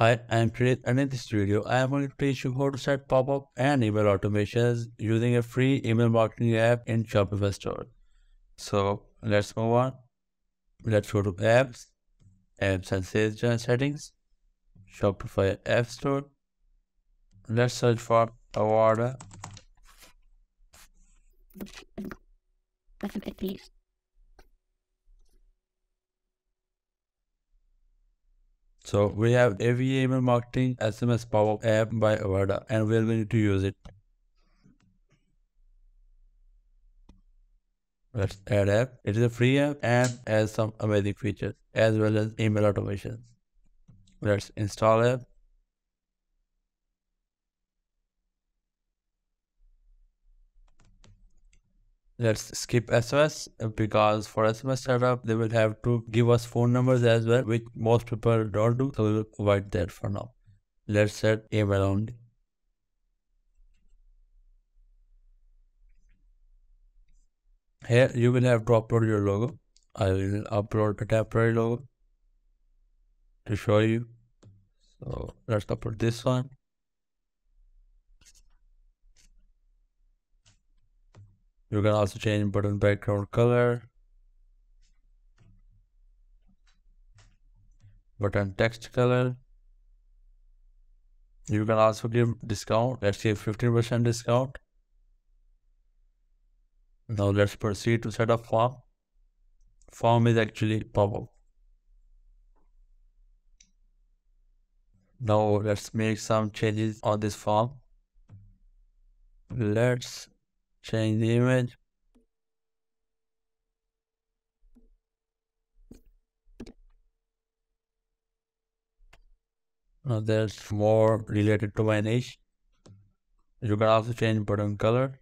Hi, I'm Preet, and in this video, I am going to teach you how to set pop-up and email automations using a free email marketing app in Shopify store. So let's move on. Let's go to apps and sales settings, Shopify app store. Let's search for Avada. So we have AVA email marketing SMS pop-up app by Avada, and we'll need to use it. Let's add app. It is a free app and has some amazing features as well as email automations. Let's install app. Let's skip SMS because for SMS setup, they will have to give us phone numbers as well, which most people don't do. So we will avoid that for now. Let's set email only. Here you will have to upload your logo. I will upload a temporary logo to show you. So let's upload this one. You can also change button background color, button text color. You can also give discount. Let's give 15% discount. Now let's proceed to set up form. Form is actually pop-up. Now let's make some changes on this form. Let's change the image. Now that's more related to my niche. You can also change button color.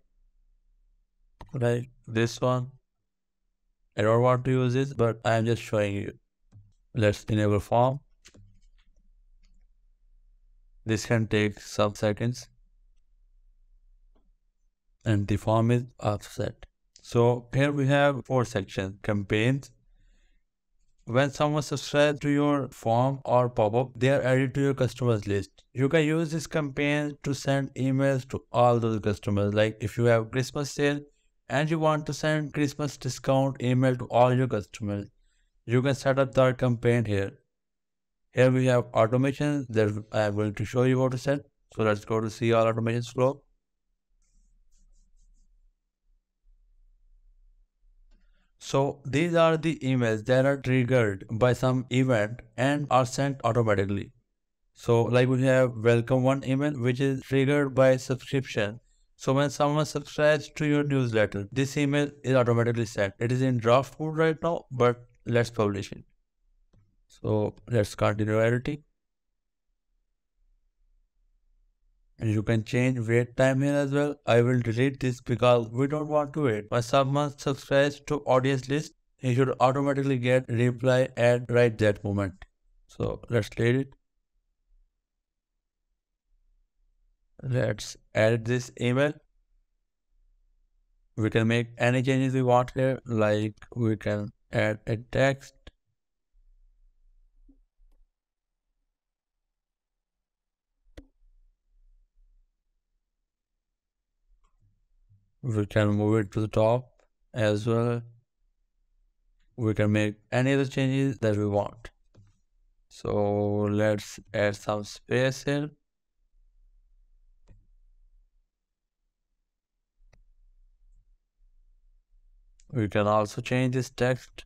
Like this one. I don't want to use this, but I am just showing you. Let's enable form. This can take some seconds. And the form is offset. So here we have four sections. Campaigns. When someone subscribes to your form or pop-up, they are added to your customers list. You can use this campaign to send emails to all those customers. Like if you have Christmas sale and you want to send Christmas discount email to all your customers, you can set up that campaign here. Here we have automations that I am going to show you how to set. So let's go to see all automations flow. So these are the emails that are triggered by some event and are sent automatically. So like we have welcome one email, which is triggered by subscription. So when someone subscribes to your newsletter, this email is automatically sent. It is in draft mode right now, but let's publish it. So let's continue editing. And you can change wait time here as well. I will delete this because we don't want to wait. When someone subscribes to audience list, he should automatically get reply at right that moment. So let's delete it. Let's add this email. We can make any changes we want here. Like we can add a text. We can move it to the top as well. We can make any other changes that we want. So let's add some space here. We can also change this text.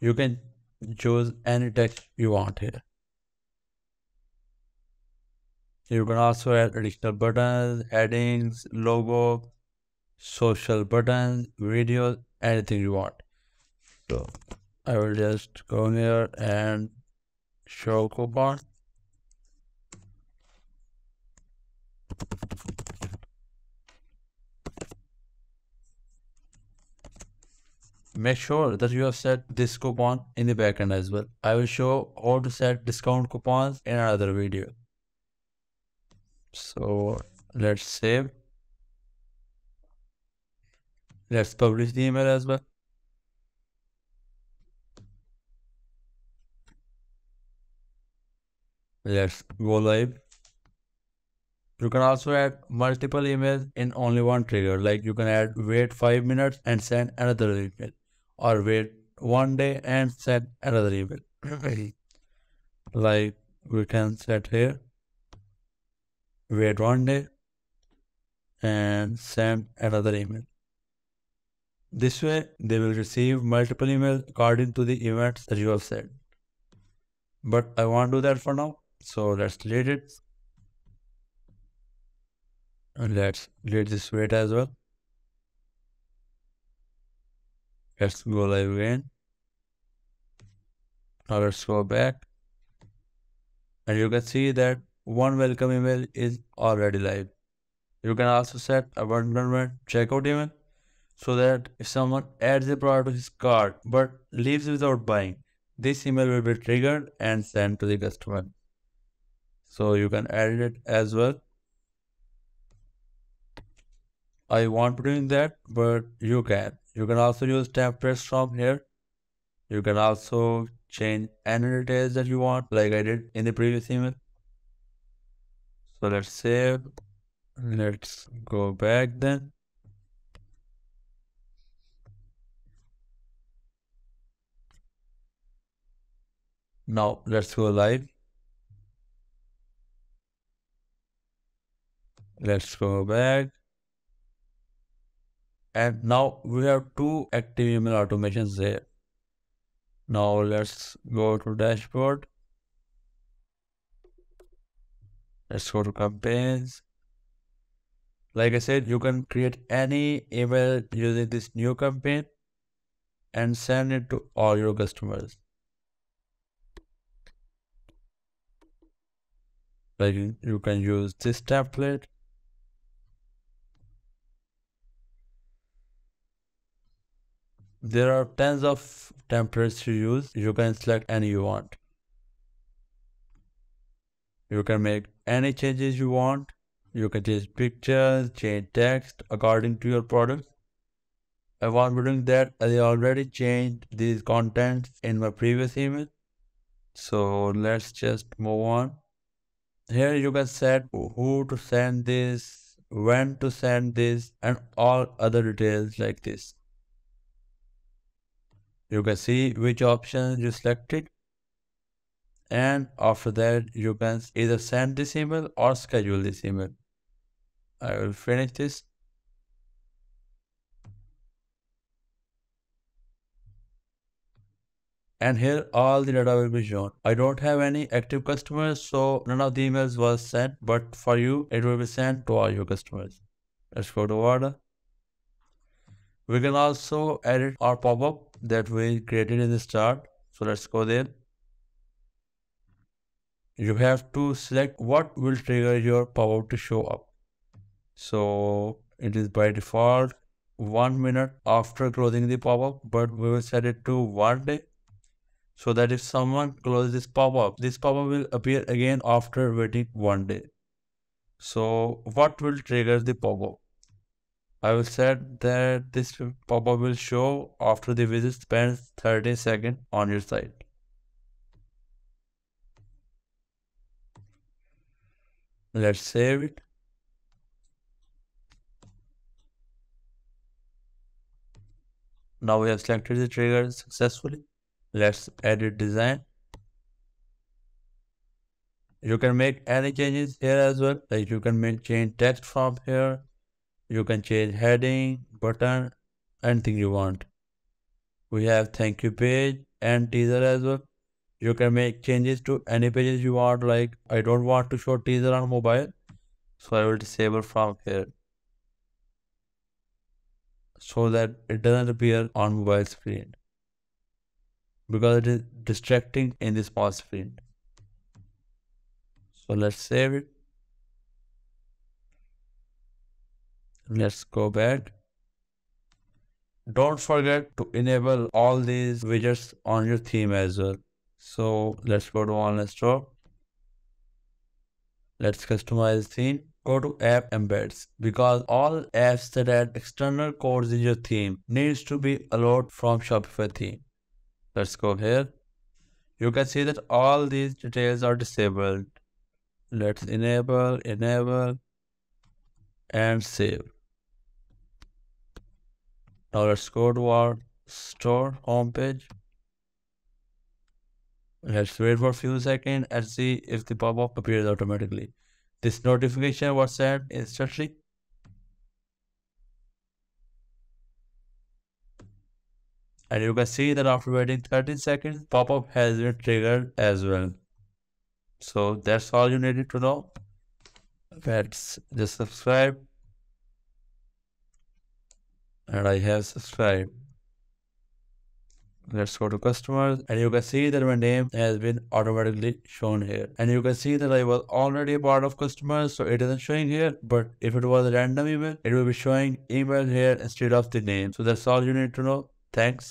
You can choose any text you want here. You can also add additional buttons, headings, logo, social buttons, videos, anything you want. So I will just go here and show coupon. Make sure that you have set this coupon in the backend as well. I will show how to set discount coupons in another video. So let's save. Let's publish the email as well. Let's go live. You can also add multiple emails in only one trigger. Like you can add wait 5 minutes and send another email, or wait 1 day and send another email. Like we can set here, wait 1 day and send another email. This way they will receive multiple emails according to the events that you have set. But I won't do that for now. So let's delete it. And let's delete this wait as well. Let's go live again. Now let's go back. And you can see that one welcome email is already live. You can also set abandonment checkout email so that if someone adds a product to his cart but leaves without buying, this email will be triggered and sent to the customer. So you can add it as well. I won't be doing that, but you can. You can also use templates from here. You can also change any details that you want, like I did in the previous email. So let's save. Let's go back then. Now let's go live. Let's go back. And now we have two active email automations there. Now let's go to dashboard. Let's go to campaigns. Like I said, you can create any email using this new campaign and send it to all your customers. Like you can use this template. There are tons of templates to use. You can select any you want. You can make any changes you want. You can change pictures, change text according to your product. I won't be doing that. I already changed these contents in my previous email. So let's just move on. Here you can set who to send this, when to send this, and all other details like this. You can see which options you selected, and after that you can either send this email or schedule this email. I will finish this. And here all the data will be shown. I don't have any active customers, so none of the emails was sent, but for you it will be sent to all your customers. Let's go to Avada. We can also edit our pop-up that we created in the start. So let's go there. You have to select what will trigger your pop-up to show up. So it is by default 1 minute after closing the pop-up, but we will set it to 1 day so that if someone closes this pop-up will appear again after waiting 1 day. So what will trigger the pop-up? I will set that this pop-up will show after the visit spends 30 seconds on your site. Let's save it. Now we have selected the trigger successfully. Let's edit design. You can make any changes here as well. Like you can change text from here. You can change heading, button, anything you want. We have thank you page and teaser as well. You can make changes to any pages you want. Like I don't want to show teaser on mobile, so I will disable from here so that it doesn't appear on mobile screen because it is distracting in the small screen. So let's save it. Let's go back. Don't forget to enable all these widgets on your theme as well. So let's go to online store. Let's customize theme. Go to app embeds, because all apps that add external codes in your theme needs to be allowed from Shopify theme. Let's go here. You can see that all these details are disabled. Let's enable and save. Now let's go to our store homepage. Let's wait for a few seconds and see if the pop-up appears automatically. This notification was sent instantly. And you can see that after waiting 13 seconds, pop-up has been triggered as well. So that's all you needed to know. Let's just subscribe. And I have subscribed. Let's go to customers, and you can see that my name has been automatically shown here. And you can see that I was already a part of customers, so it isn't showing here. But if it was a random email, it will be showing email here instead of the name. So that's all you need to know. Thanks.